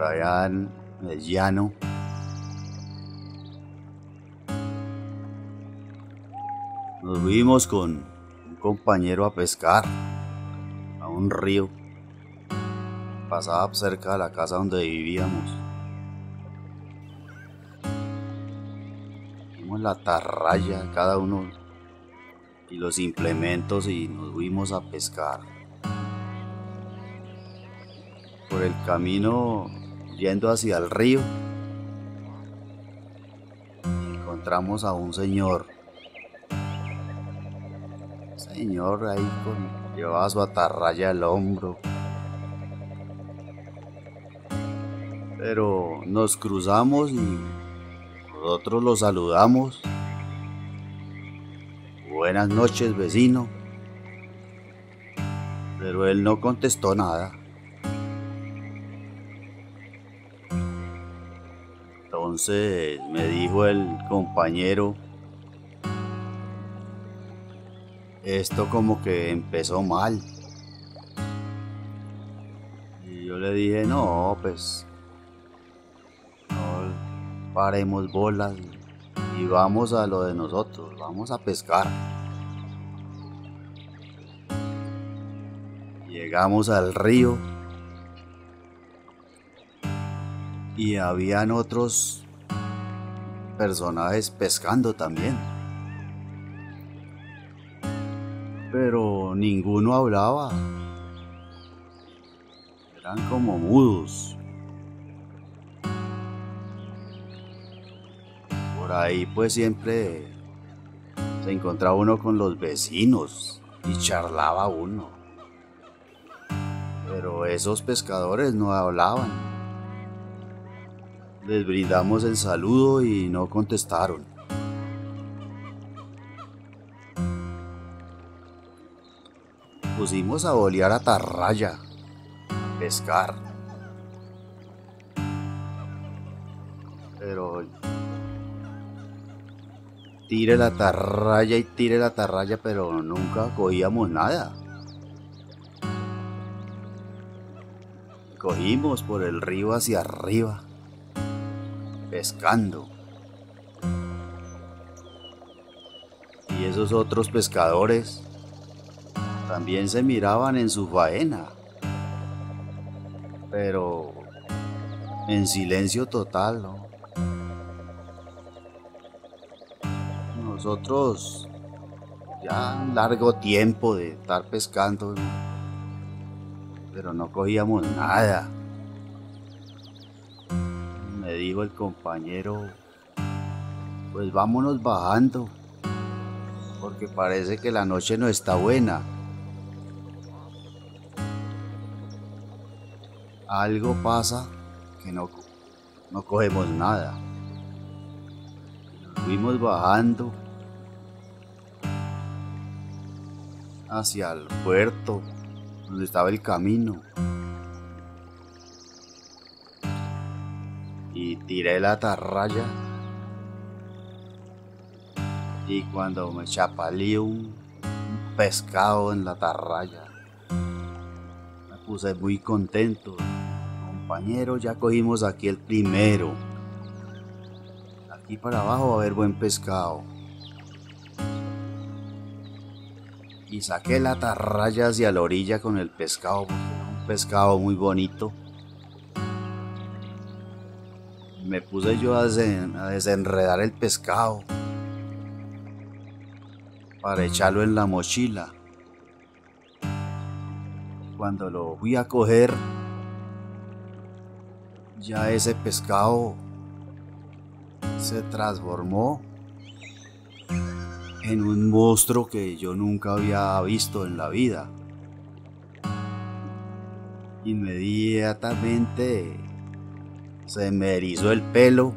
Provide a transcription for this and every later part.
por allá en el llano. Nos vimos con un compañero a pescar a un río. Pasaba cerca de la casa donde vivíamos. Vimos la atarraya de cada uno y los implementos y nos fuimos a pescar. Por el camino yendo hacia el río encontramos a un señor. Señor ahí llevaba su atarraya al hombro. Pero nos cruzamos y nosotros lo saludamos. Buenas noches, vecino. Pero él no contestó nada. Entonces me dijo el compañero, esto como que empezó mal. Y yo le dije, no, pues no paremos bolas y vamos a lo de nosotros, vamos a pescar. Llegamos al río y habían otros personajes pescando también. Pero ninguno hablaba, eran como mudos. Por ahí pues siempre se encontraba uno con los vecinos y charlaba uno, pero esos pescadores no hablaban. Les brindamos el saludo y no contestaron. Pusimos a bolear atarraya, a pescar. Pero tire la atarraya, pero nunca cogíamos nada. Cogimos por el río hacia arriba, pescando. Y esos otros pescadores también se miraban en su faena, pero en silencio total, ¿no? Nosotros, ya un largo tiempo de estar pescando, ¿no? Pero no cogíamos nada. Me dijo el compañero, pues vámonos bajando, porque parece que la noche no está buena. Algo pasa que no cogemos nada. Nos fuimos bajando hacia el puerto donde estaba el camino. Y tiré la atarraya. Y cuando me chapaleé un pescado en la atarraya, me puse muy contento. Compañero, ya cogimos aquí el primero. Aquí para abajo va a haber buen pescado. Y saqué la atarraya hacia la orilla con el pescado, porque era un pescado muy bonito. Me puse yo a desenredar el pescado para echarlo en la mochila. Cuando lo fui a coger, ya ese pescado se transformó en un monstruo que yo nunca había visto en la vida. Inmediatamente se me erizó el pelo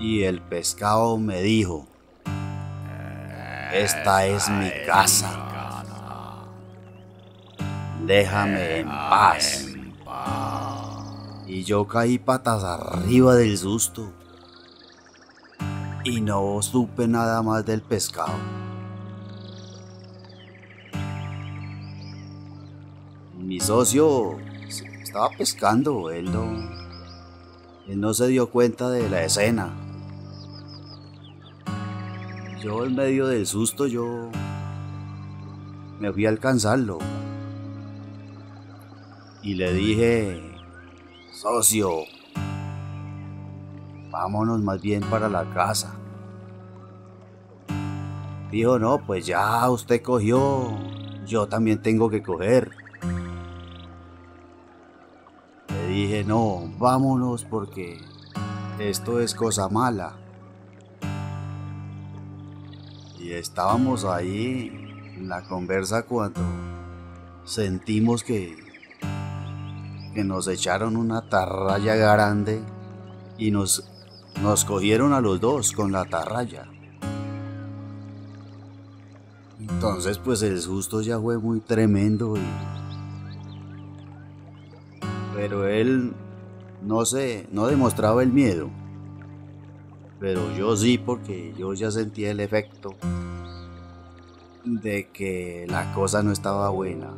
y el pescado me dijo, esta es mi casa, déjame en paz. Y yo caí patas arriba del susto y no supe nada más del pescado. Mi socio Estaba pescando, él no se dio cuenta de la escena. Yo en medio del susto, yo me fui a alcanzarlo y le dije: socio, vámonos más bien para la casa. Dijo: no, pues ya usted cogió, yo también tengo que coger. Le dije: no, vámonos porque esto es cosa mala. Y estábamos ahí en la conversa cuando sentimos que nos echaron una atarraya grande y nos cogieron a los dos con la atarraya. Entonces pues el susto ya fue muy tremendo, pero él no demostraba el miedo, pero yo sí, porque yo ya sentía el efecto de que la cosa no estaba buena.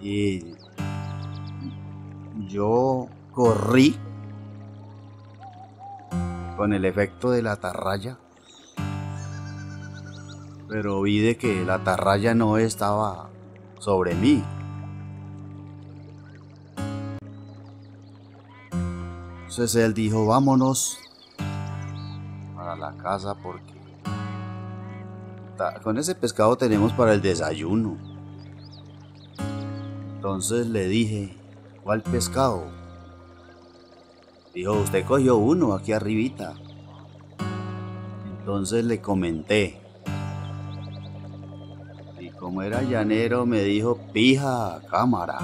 Y yo corrí con el efecto de la atarraya, pero vi de que la atarraya no estaba sobre mí, entonces él dijo: vámonos para la casa porque con ese pescado tenemos para el desayuno. Entonces le dije: ¿cuál pescado? Dijo: usted cogió uno aquí arribita. Entonces le comenté, y como era llanero me dijo: pija, cámara.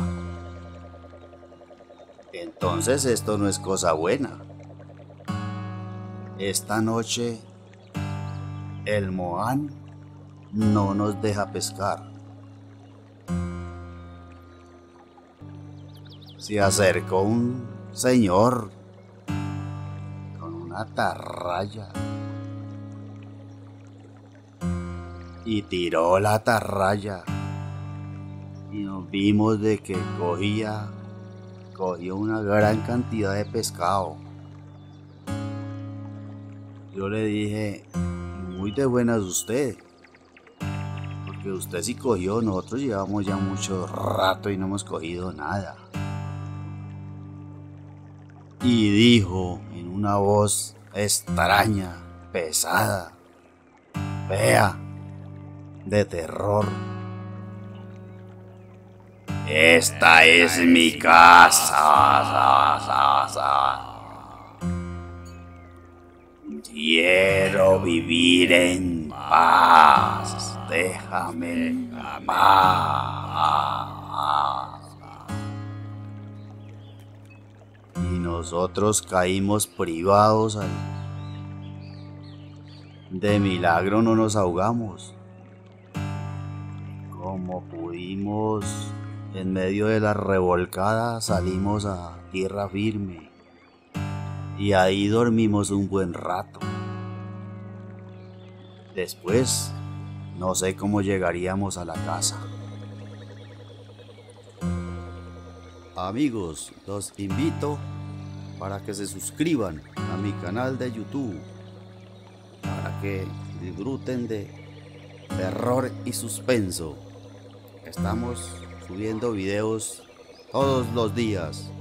Entonces esto no es cosa buena. Esta noche el Mohan no nos deja pescar. Se acercó un señor con una atarraya y tiró la atarraya y nos vimos de que cogió una gran cantidad de pescado. Yo le dije: muy de buenas usted, porque usted sí cogió, nosotros llevamos ya mucho rato y no hemos cogido nada. Y dijo en una voz extraña, pesada, fea, de terror: esta es mi casa. Quiero vivir en paz. Déjame en paz. Y nosotros caímos privados ahí. De milagro no nos ahogamos. Como pudimos, en medio de la revolcada salimos a tierra firme y ahí dormimos un buen rato. Después, no sé cómo llegaríamos a la casa. Amigos, los invito para que se suscriban a mi canal de YouTube, para que disfruten de Terror y Suspenso. Estamos subiendo videos todos los días.